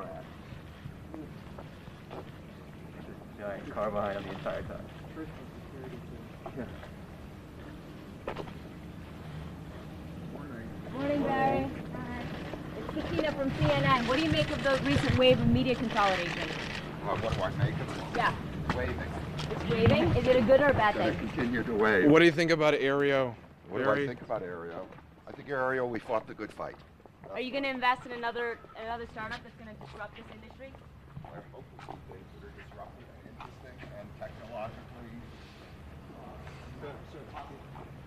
car at. There's a giant car behind him the entire time. Yeah. Morning, Barry. Hi. It's Katina from CNN. What do you make of the recent wave of media consolidation? Well, what do I make of it? Yeah. Waving. It's waving? Is it a good or a bad thing? Continue to wave. What do you think about Aereo? What do I think about Aereo? I think Aereo, we fought the good fight. Are you going to invest in another startup that's going to disrupt this industry? Well, I hope we do things that are disruptive and interesting and technologically. So